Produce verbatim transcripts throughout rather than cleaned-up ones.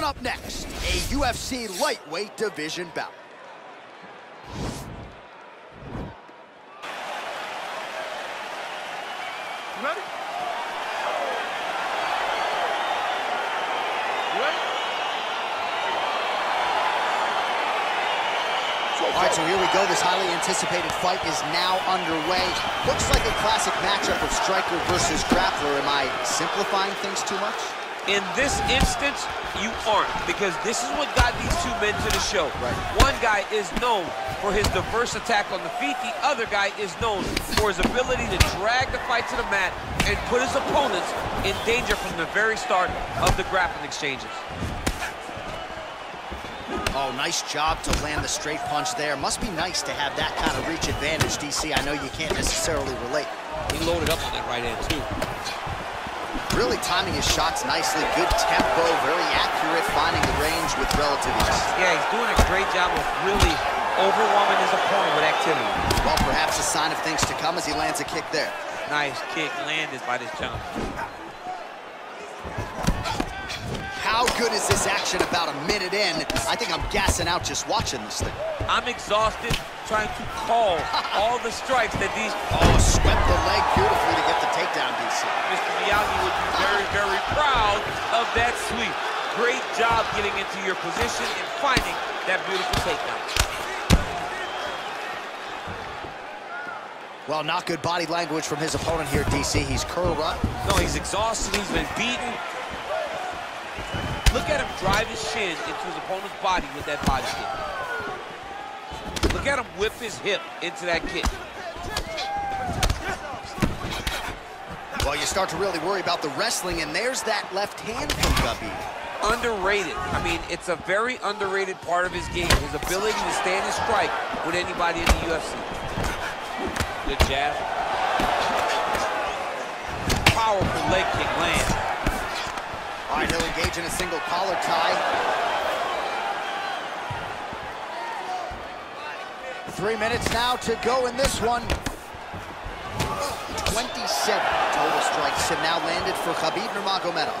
Coming up next, a U F C lightweight division bout. You ready? You ready? All right, so here we go. This highly anticipated fight is now underway. Looks like a classic matchup of striker versus grappler. Am I simplifying things too much? In this instance, you aren't, because this is what got these two men to the show. Right. One guy is known for his diverse attack on the feet. The other guy is known for his ability to drag the fight to the mat and put his opponents in danger from the very start of the grappling exchanges. Oh, nice job to land the straight punch there. Must be nice to have that kind of reach advantage, D C. I know you can't necessarily relate. He loaded up on that right hand, too. Really timing his shots nicely. Good tempo, very accurate, finding the range with relative ease. Yeah, he's doing a great job of really overwhelming his opponent with activity. Well, perhaps a sign of things to come as he lands a kick there. Nice kick landed by this gentleman. How good is this action about a minute in? I think I'm gassing out just watching this thing. I'm exhausted trying to call all the strikes that these... Oh, swept the leg beautifully to get the takedown, D C. Mister Miyagi would be very, very proud of that sweep. Great job getting into your position and finding that beautiful takedown. Well, not good body language from his opponent here, D C. He's curled up. No, he's exhausted. He's been beaten. Look at him drive his shin into his opponent's body with that body kick. Look at him whip his hip into that kick. Well, you start to really worry about the wrestling, and there's that left hand from Khabib. Underrated. I mean, it's a very underrated part of his game, his ability to stand and strike with anybody in the U F C. Good jab. Powerful leg kick land. All right, he'll engage in a single collar tie. Three minutes now to go in this one. twenty-seven total strikes have now landed for Khabib Nurmagomedov.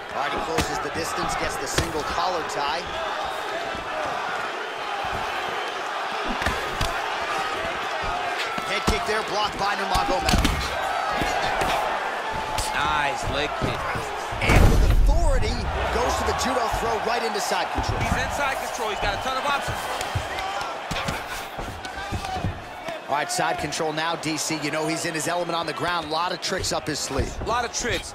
All right, he closes the distance, gets the single collar tie. Head kick there, blocked by Nurmagomedov. Nice leg kick. And with authority, goes to the judo throw right into side control. He's inside control. He's got a ton of options. All right, side control now, D C. You know he's in his element on the ground. A lot of tricks up his sleeve. A lot of tricks.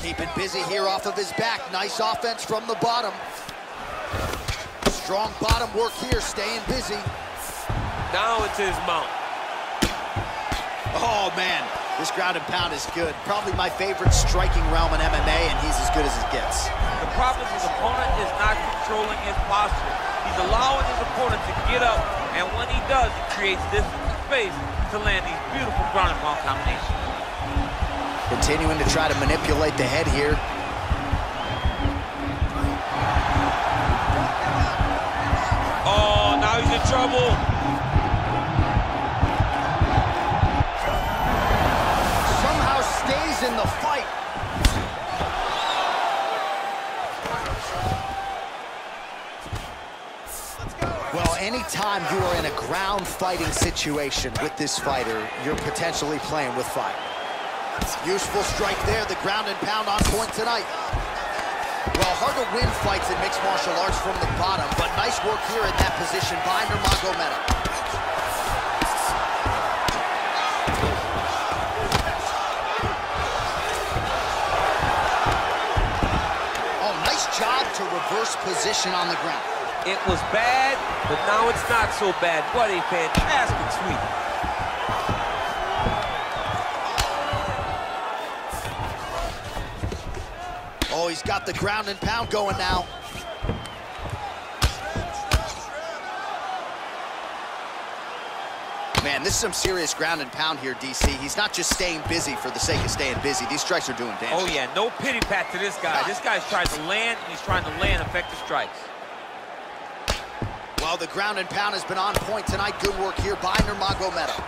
Keeping busy here off of his back. Nice offense from the bottom. Strong bottom work here, staying busy. Now it's his mount. Oh, man. This ground and pound is good. Probably my favorite striking realm in M M A, and he's as good as it gets. The problem is his opponent is not controlling his posture. He's allowing his opponent to get up, and when he does, it creates distance and space to land these beautiful ground and pound combinations. Continuing to try to manipulate the head here. Oh, now he's in trouble. In the fight. Well, anytime you are in a ground fighting situation with this fighter, you're potentially playing with fire. Useful strike there, the ground and pound on point tonight. Well, hard to win fights in mixed martial arts from the bottom, but nice work here in that position by Nurmagomedov. To reverse position on the ground. It was bad, but now it's not so bad. What a fantastic sweep. Oh, he's got the ground and pound going now. Man, this is some serious ground and pound here, D C. He's not just staying busy for the sake of staying busy. These strikes are doing damage. Oh, yeah, no pity pat to this guy. Ah. This guy's trying to land, and he's trying to land effective strikes. Well, the ground and pound has been on point tonight. Good work here by Nurmagomedov.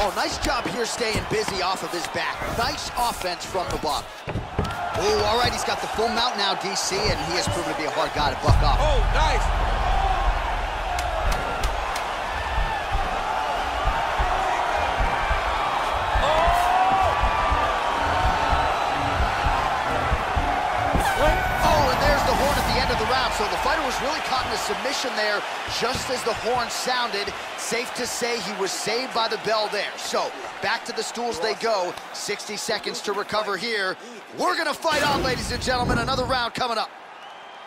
Oh, nice job here staying busy off of his back. Nice offense from the bottom. Oh, all right, he's got the full mount now, D C, and he has proven to be a hard guy to buck off. Oh, nice. So the fighter was really caught in a submission there just as the horn sounded. Safe to say he was saved by the bell there. So back to the stools they go. sixty seconds to recover here. We're going to fight on, ladies and gentlemen. Another round coming up.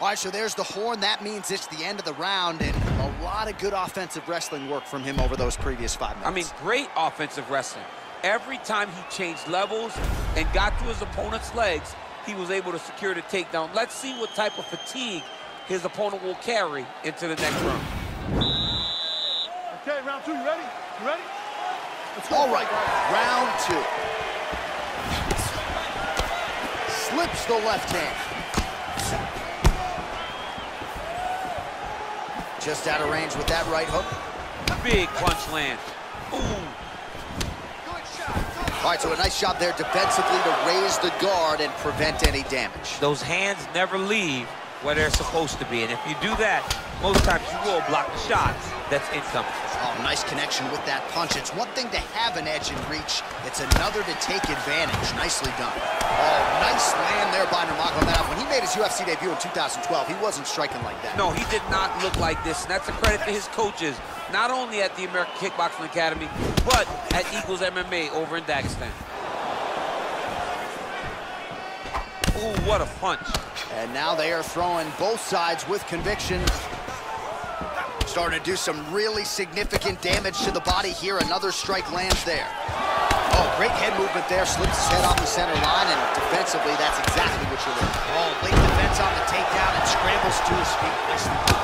All right, so there's the horn. That means it's the end of the round. And a lot of good offensive wrestling work from him over those previous five minutes. I mean, great offensive wrestling. Every time he changed levels and got to his opponent's legs, he was able to secure the takedown. Let's see what type of fatigue his opponent will carry into the next round. Okay, round two, you ready? You ready? Let's go. All right, round two. Slips the left hand. Just out of range with that right hook. Big punch land. Ooh. All right, so a nice job there defensively to raise the guard and prevent any damage. Those hands never leave where they're supposed to be, and if you do that, most times you will block the shots that's incoming. Oh, nice connection with that punch. It's one thing to have an edge and reach. It's another to take advantage. Nicely done. Oh, nice land there by Nurmagomedov. When he made his U F C debut in two thousand twelve, he wasn't striking like that. No, he did not look like this, and that's a credit to his coaches, not only at the American Kickboxing Academy, but at Eagles M M A over in Dagestan. Ooh, what a punch. And now they are throwing both sides with conviction. Starting to do some really significant damage to the body here. Another strike lands there. Oh, great head movement there. Slips his head off the center line, and defensively, that's exactly what you're looking for. Oh, late defense on the takedown and scrambles to his feet. Nicely.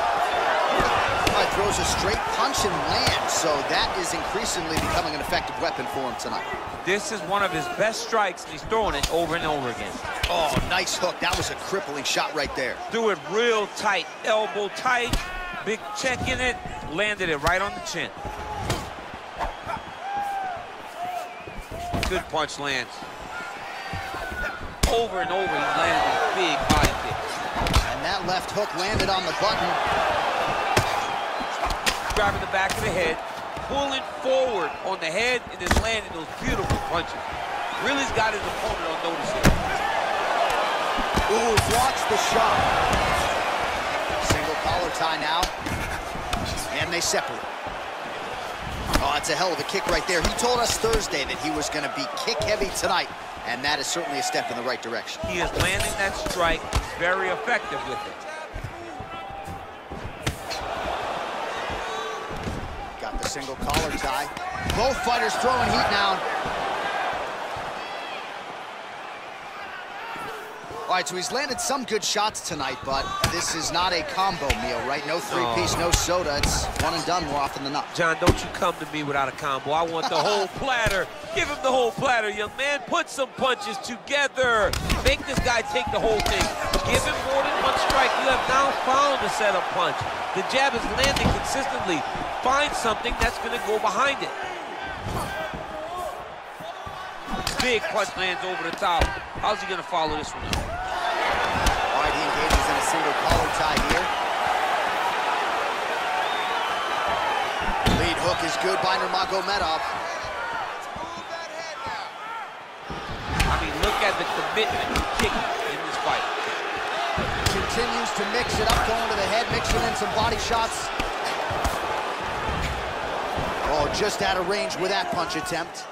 Oh, he throws a straight punch and lands, so that is increasingly becoming an effective weapon for him tonight. This is one of his best strikes, and he's throwing it over and over again. Oh, nice hook. That was a crippling shot right there. Threw it real tight, elbow tight. Big check in it, landed it right on the chin. Good punch lands. Over and over, he landed a big body kick. And that left hook landed on the button. Grabbing the back of the head, pulling forward on the head, and then landing those beautiful punches. Really's got his opponent on notice here. Ooh, blocks the shot. Collar tie now, and they separate. Oh, that's a hell of a kick right there. He told us Thursday that he was gonna be kick heavy tonight, and that is certainly a step in the right direction. He is landing that strike very effective with it. Got the single collar tie. Both fighters throwing heat now. All right, so he's landed some good shots tonight, but this is not a combo meal, right? No three-piece, no. no soda. It's one and done more often than not. John, don't you come to me without a combo. I want the whole platter. Give him the whole platter, young man. Put some punches together. Make this guy take the whole thing. Give him more than one strike. You have now found a setup punch. The jab is landing consistently. Find something that's going to go behind it. Big punch lands over the top. How's he going to follow this one up? Single collar tie here. Lead hook is good by Nurmagomedov. I mean, look at the commitment to kicking in this fight. Continues to mix it up, going to the head, mixing in some body shots. Oh, just out of range with that punch attempt.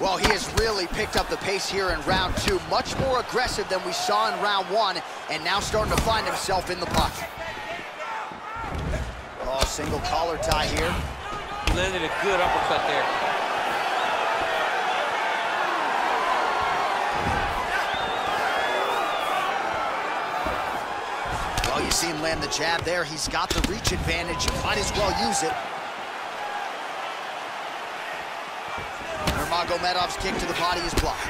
Well, he has really picked up the pace here in round two. Much more aggressive than we saw in round one, and now starting to find himself in the pocket. Oh, single collar tie here. He landed a good uppercut there. Well, you see him land the jab there. He's got the reach advantage. You might as well use it. Nurmagomedov's kick to the body is blocked.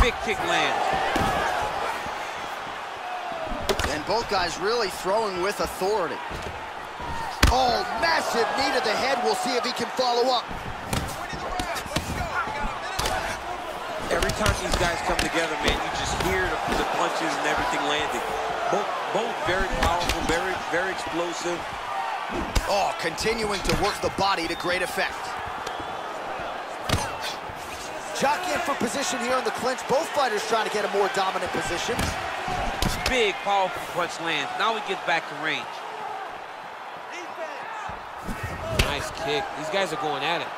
Big kick lands. And both guys really throwing with authority. Oh, massive knee to the head. We'll see if he can follow up. times these guys come together, man, you just hear the, the punches and everything landing. Both, both very powerful, very, very explosive. Oh, continuing to work the body to great effect. Jockeying for position here in the clinch. Both fighters trying to get a more dominant position. Big, powerful punch lands. Now we get back to range. Defense. Nice kick. These guys are going at it.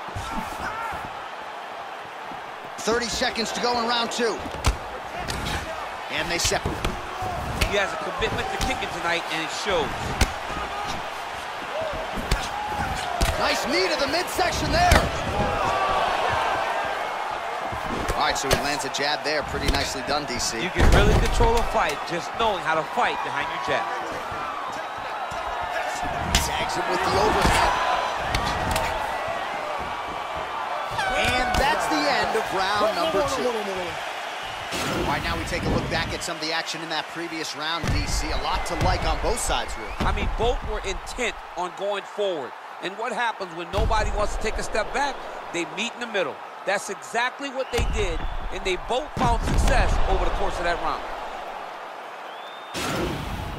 thirty seconds to go in round two. And they separate. He has a commitment to kicking tonight, and it shows. Nice knee to the midsection there. All right, so he lands a jab there. Pretty nicely done, D C. You can really control a fight just knowing how to fight behind your jab. Tags him with the overhead. And that's the end of round number two. All right, now we take a look back at some of the action in that previous round, D C. A lot to like on both sides, really. I mean, both were intent on going forward. And what happens when nobody wants to take a step back? They meet in the middle. That's exactly what they did, and they both found success over the course of that round.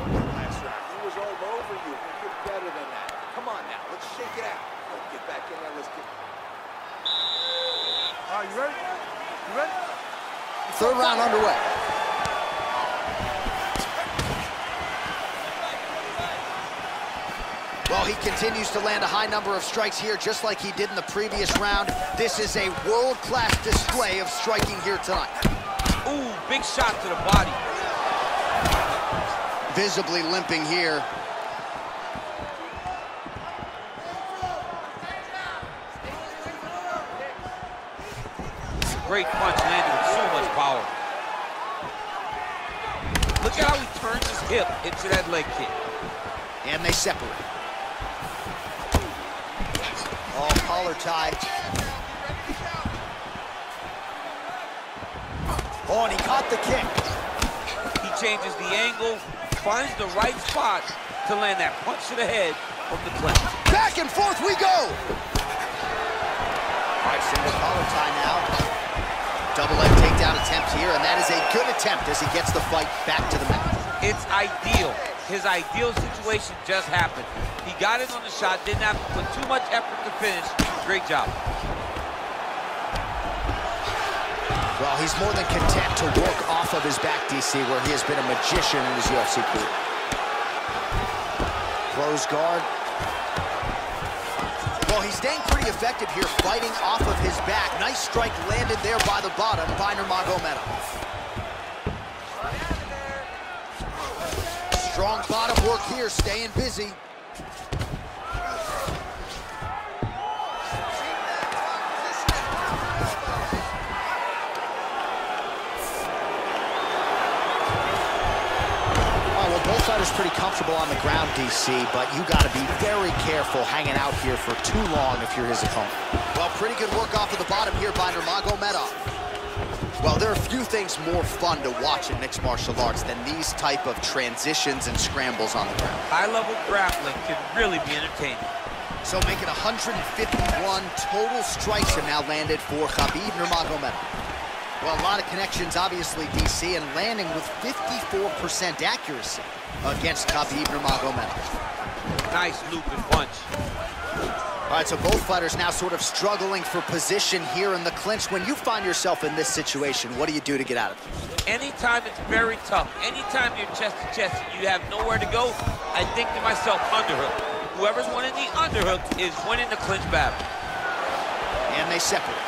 Last round, he was all over you. You get better than that. Come on now, let's shake it out. Let's get back in there, let's get... All right, you ready? You ready? Third round underway. Well, he continues to land a high number of strikes here, just like he did in the previous round. This is a world-class display of striking here tonight. Ooh, big shot to the body. Visibly limping here. Great punch landed with so much power. Look at how he turns his hip into that leg kick. And they separate. Oh, collar tied. Oh, and he caught the kick. He changes the angle, finds the right spot to land that punch to the head from the clinch. Back and forth we go! All right, single collar tie now. Double leg takedown attempt here, and that is a good attempt as he gets the fight back to the mat. It's ideal. His ideal situation just happened. He got it on the shot, didn't have to put too much effort to finish. Great job. Well, he's more than content to work off of his back, D C, where he has been a magician in his U F C career. Close guard. Well, he's staying pretty effective here, fighting off of his back. Nice strike landed there by the bottom by Nurmagomedov. Strong bottom work here, staying busy. Pretty comfortable on the ground, D C, but you got to be very careful hanging out here for too long if you're his opponent. Well, pretty good work off of the bottom here by Nurmagomedov. Well, there are few things more fun to watch in mixed martial arts than these type of transitions and scrambles on the ground. High-level grappling can really be entertaining. So making one hundred fifty-one total strikes have now landed for Khabib Nurmagomedov. Well, a lot of connections, obviously, D C, and landing with fifty-four percent accuracy against Khabib Nurmagomedov. Nice loop and punch. All right, so both fighters now sort of struggling for position here in the clinch. When you find yourself in this situation, what do you do to get out of it? Anytime it's very tough, anytime you're chest to chest and you have nowhere to go, I think to myself, underhook. Whoever's winning the underhook is winning the clinch battle. And they separate.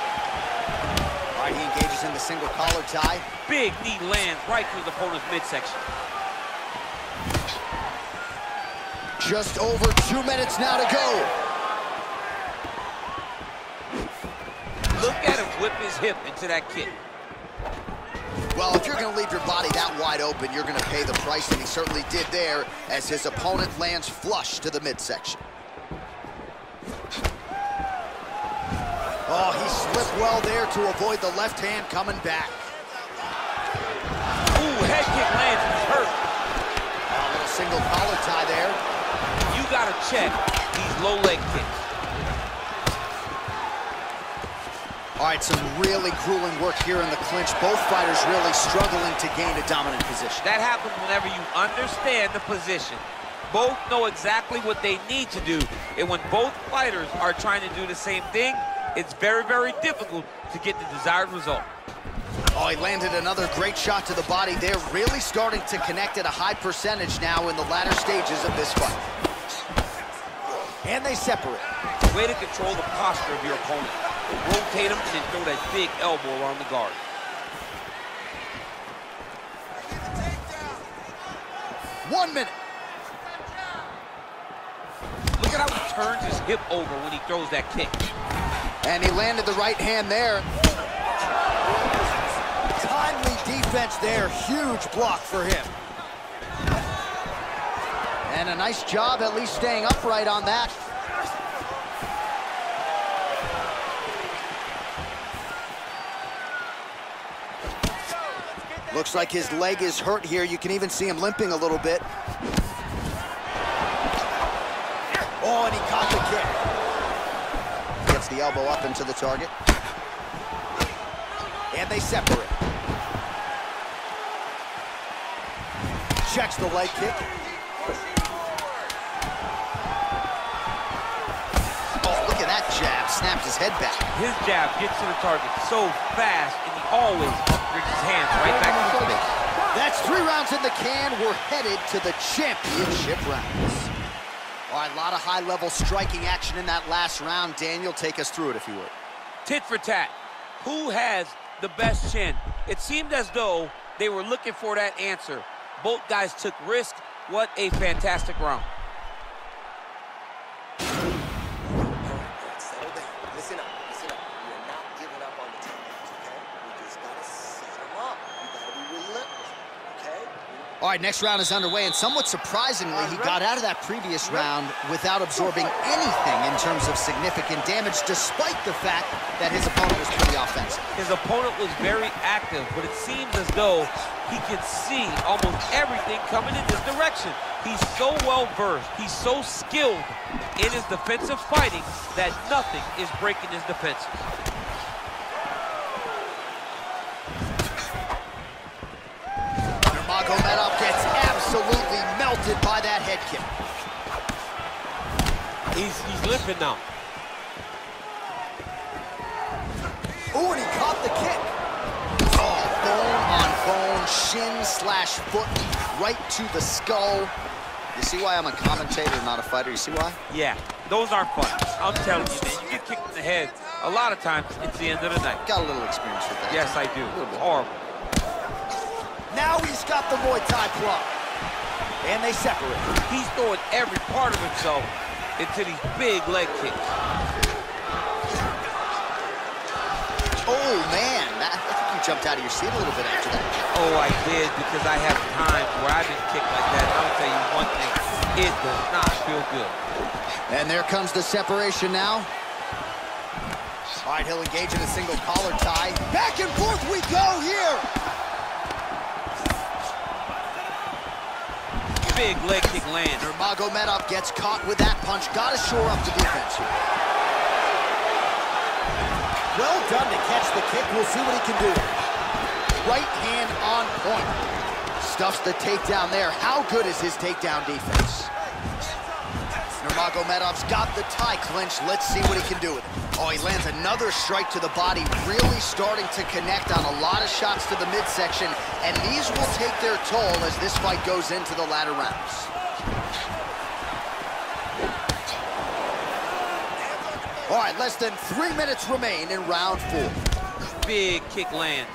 All right, he engages in the single collar tie. Big knee lands right through the opponent's midsection. Just over two minutes now to go. Look at him whip his hip into that kick. Well, if you're going to leave your body that wide open, you're going to pay the price, and he certainly did there as his opponent lands flush to the midsection. Oh, he slipped well there to avoid the left hand coming back. Ooh, head kick lands, he's hurt. A little single collar tie there. You gotta check these low leg kicks. All right, some really grueling work here in the clinch. Both fighters really struggling to gain a dominant position. That happens whenever you understand the position. Both know exactly what they need to do. And when both fighters are trying to do the same thing, it's very, very difficult to get the desired result. Oh, he landed another great shot to the body. They're really starting to connect at a high percentage now in the latter stages of this fight. And they separate. Way to control the posture of your opponent. Rotate him and then throw that big elbow around the guard. One minute. Look at how he turns his hip over when he throws that kick. And he landed the right hand there. Timely defense there. Huge block for him. And a nice job at least staying upright on that. Looks like his leg is hurt here. You can even see him limping a little bit. Oh, and he caught the kick. Gets the elbow up into the target. And they separate. Checks the leg kick. Oh, look at that jab. Snaps his head back. His jab gets to the target so fast, and he always brings his hands right back to the face. That's three rounds in the can. We're headed to the championship rounds. All right, a lot of high-level striking action in that last round. Daniel, take us through it, if you would. Tit for tat. Who has the best chin? It seemed as though they were looking for that answer. Both guys took risk. What a fantastic round. Listen up, listen up. We are not giving up on the takedowns, okay? We just gotta set them up. We gotta be relentless, okay? All right, next round is underway, and somewhat surprisingly, he got out of that previous round without absorbing anything in terms of significant damage, despite the fact that his opponent was pretty offensive. His opponent was very active, but it seems as though he can see almost everything coming in this direction. He's so well-versed, he's so skilled in his defensive fighting that nothing is breaking his defenses. Nurmagomedov gets absolutely melted by that head kick. He's, he's limping now. Oh, and he caught the kick. Oh, bone on bone, shin slash foot, right to the skull. You see why I'm a commentator, not a fighter? You see why? Yeah, those aren't fun. I'm telling you, man, you get kicked in the head. A lot of times, it's the end of the night. Got a little experience with that. Yes, I do. A little bit. Horrible. Now he's got the Muay Thai club. And they separate. He's throwing every part of himself into these big leg kicks. Oh, man, I think you jumped out of your seat a little bit after that. Oh, I did, because I have times where I've been kicked like that. And I'll tell you one thing, it does not feel good. And there comes the separation now. All right, he'll engage in a single collar tie. Back and forth we go here. Big leg kick land. Nurmagomedov gets caught with that punch. Got to shore up the defense here. Well done to catch the kick. We'll see what he can do. Right hand on point. Stuffs the takedown there. How good is his takedown defense? Nurmagomedov's got the tie clinch. Let's see what he can do with it. Oh, he lands another strike to the body, really starting to connect on a lot of shots to the midsection, and these will take their toll as this fight goes into the latter rounds. All right, less than three minutes remain in round four. Big kick lands.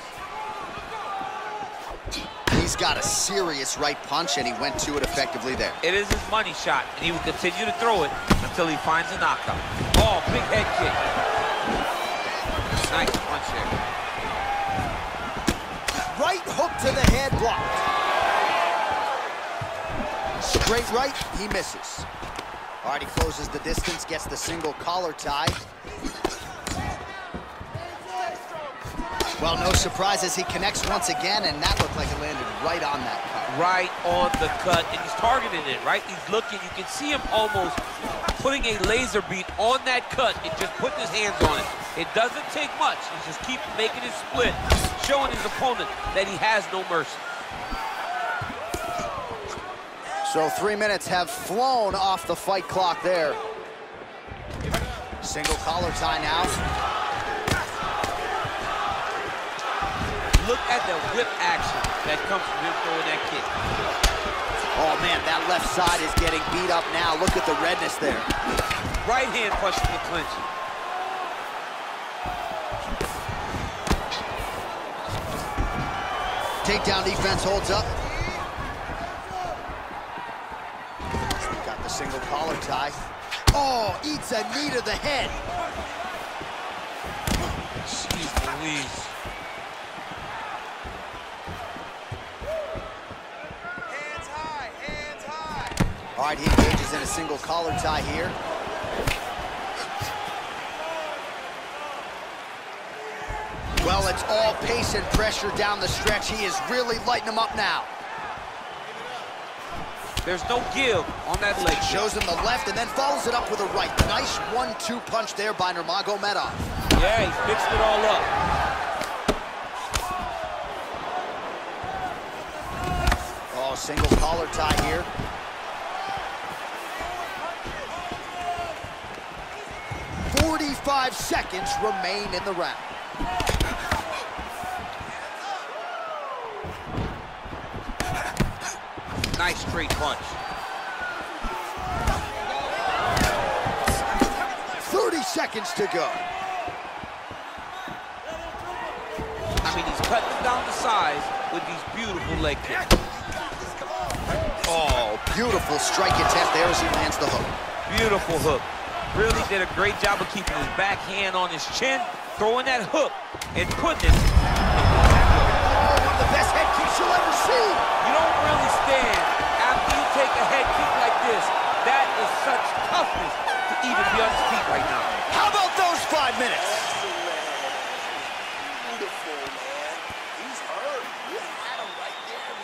He's got a serious right punch, and he went to it effectively there. It is his money shot, and he will continue to throw it until he finds a knockout. Oh, big head kick. Nice punch there. Right hook to the head, blocked. Straight right, he misses. All right, he closes the distance, gets the single collar tie. Well, no surprises. He connects once again, and that looked like it landed right on that cut. Right on the cut, and he's targeting it, right? He's looking. You can see him almost putting a laser beat on that cut and just putting his hands on it. It doesn't take much. He just keeps making his split, showing his opponent that he has no mercy. So three minutes have flown off the fight clock there. Single collar tie now. Look at the whip action that comes from him throwing that kick. Oh man, that left side is getting beat up now. Look at the redness there. Right hand punches the clinch. Takedown defense holds up. He's got the single collar tie. Oh, eats a knee to the head. Jeez Louise. Hands high, hands high. All right, he engages in a single collar tie here. Well, it's all pace and pressure down the stretch. He is really lighting him up now. There's no give on that leg. Shows him the left and then follows it up with a right. Nice one two punch there by Nurmagomedov. Yeah, he fixed it all up. Oh, single collar tie here. forty-five seconds remain in the round. Nice straight punch. thirty seconds to go. I mean, he's cutting down the size with these beautiful leg kicks. Oh, beautiful strike attempt there as he lands the hook. Beautiful hook. Really did a great job of keeping his backhand on his chin, throwing that hook and putting it. Oh, one of the best head kicks you'll ever see. You don't really stand after you take a head kick like this. That is such toughness to even be on his feet right now. How about those five minutes? Beautiful, man. He's hurt. You had him right there, man.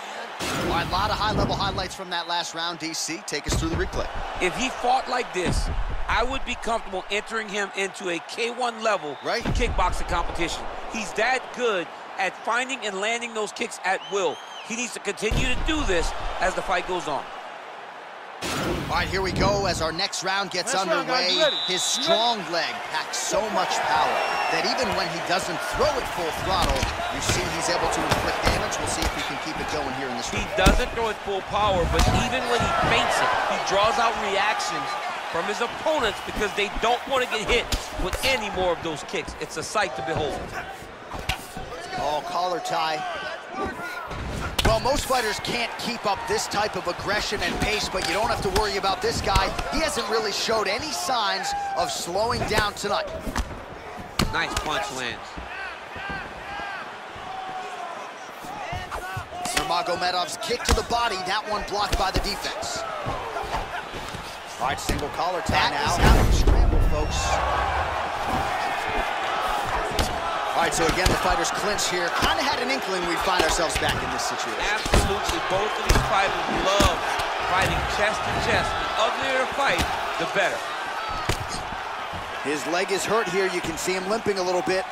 All right, a lot of high-level highlights from that last round, D C. Take us through the replay. If he fought like this, I would be comfortable entering him into a K one level right. kickboxing competition. He's that good at finding and landing those kicks at will. He needs to continue to do this as the fight goes on. All right, here we go as our next round gets next underway. Round, His strong leg packs so much power that even when he doesn't throw it full throttle, you see he's able to inflict damage. We'll see if he can keep it going here in this round. He doesn't throw it full power, but even when he faints it, he draws out reactions from his opponents because they don't want to get hit with any more of those kicks. It's a sight to behold. Oh, collar tie. Well, most fighters can't keep up this type of aggression and pace, but you don't have to worry about this guy. He hasn't really showed any signs of slowing down tonight. Nice punch lands. Nurmagomedov's kick to the body, that one blocked by the defense. All right, single collar tie now. That is how you scramble, folks. All right, so again, the fighters clinch here. Kind of had an inkling we'd find ourselves back in this situation. Absolutely. Both of these fighters love fighting chest to chest. The uglier the fight, the better. His leg is hurt here. You can see him limping a little bit.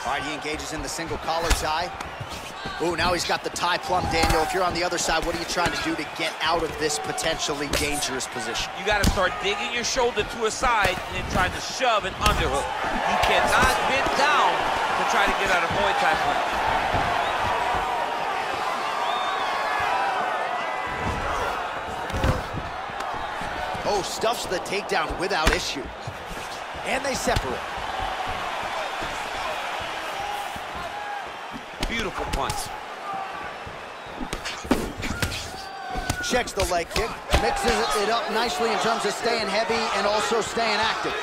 All right, he engages in the single collar tie. Ooh, now he's got the tie plum, Daniel. If you're on the other side, what are you trying to do to get out of this potentially dangerous position? You got to start digging your shoulder to a side and then trying to shove an underhook. You cannot bend down to try to get out of Muay Thai play. Oh, stuffs the takedown without issue. And they separate. Beautiful punch. Checks the leg kick, mixes it up nicely in terms of staying heavy and also staying active.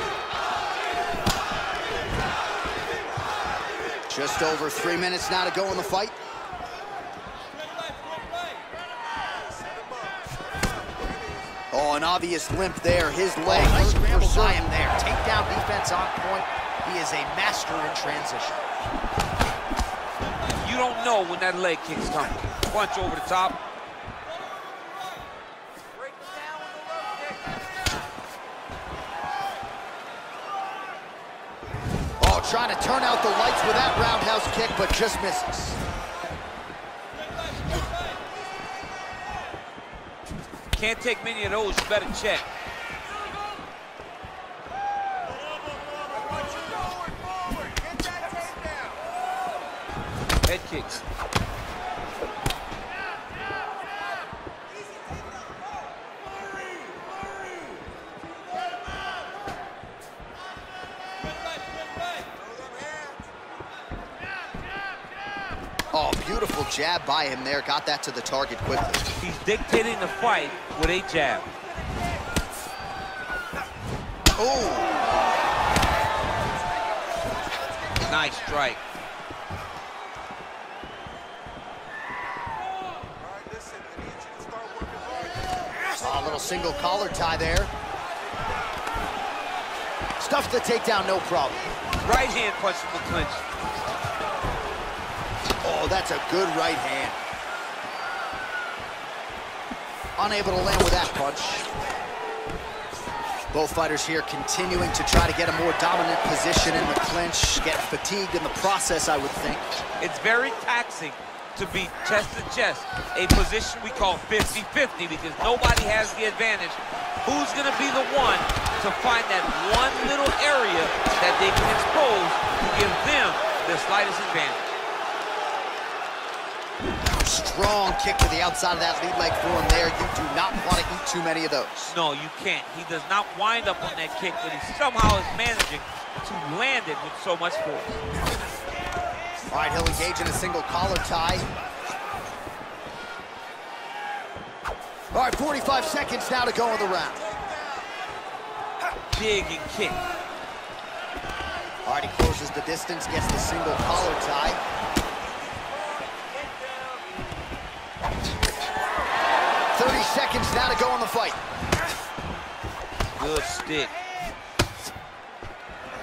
Just over three minutes now to go in the fight. Oh, an obvious limp there. His leg. Oh, nice scramble by him there. Takedown defense on point. He is a master in transition. You don't know when that leg kick's coming. Punch over the top. Trying to turn out the lights with that roundhouse kick, but just misses. Can't take many of those, you better check. Head kicks. Oh, beautiful jab by him there. Got that to the target quickly. He's dictating the fight with a jab. Oh! Nice strike. Oh, a little single collar tie there. Stuffed the takedown, no problem. Right hand punch for the clinch. Oh, that's a good right hand. Unable to land with that punch. Both fighters here continuing to try to get a more dominant position in the clinch, get fatigued in the process, I would think. It's very taxing to be chest to chest, a position we call fifty fifty, because nobody has the advantage. Who's gonna be the one to find that one little area that they can expose to give them the slightest advantage? Strong kick to the outside of that lead leg for him there. You do not want to eat too many of those. No, you can't. He does not wind up on that kick, but he somehow is managing to land it with so much force. All right, he'll engage in a single collar tie. All right, forty-five seconds now to go in the round. Big and kick. All right, he closes the distance, gets the single collar tie. thirty seconds now to go on the fight. Good stick.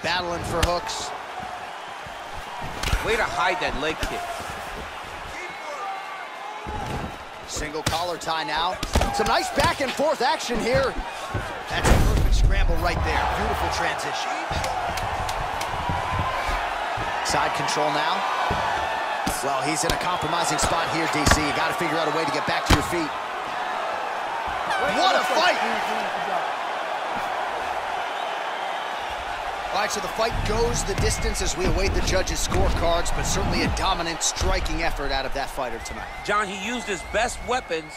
Battling for hooks. Way to hide that leg kick. Single collar tie now. Some nice back and forth action here. That's a perfect scramble right there. Beautiful transition. Side control now. Well, he's in a compromising spot here, D C. You gotta figure out a way to get back to your feet. What a fight! All right, so the fight goes the distance as we await the judges' scorecards, but certainly a dominant striking effort out of that fighter tonight. John, he used his best weapons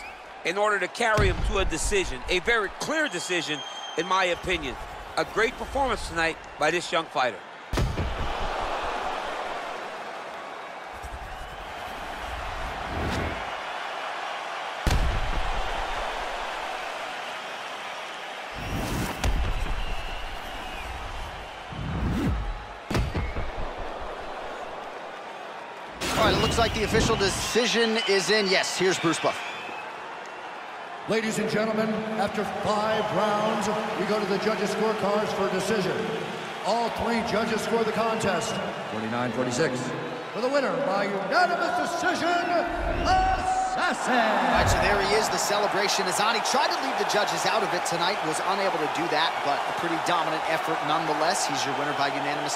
in order to carry him to a decision, a very clear decision, in my opinion. A great performance tonight by this young fighter. Like the official decision is in. Yes, here's Bruce Buff. Ladies and gentlemen, after five rounds, we go to the judges' scorecards for a decision. All three judges score the contest. forty-nine forty-six. For the winner by unanimous decision, Assassin! All right, so there he is. The celebration is on. He tried to leave the judges out of it tonight, was unable to do that, but a pretty dominant effort nonetheless. He's your winner by unanimous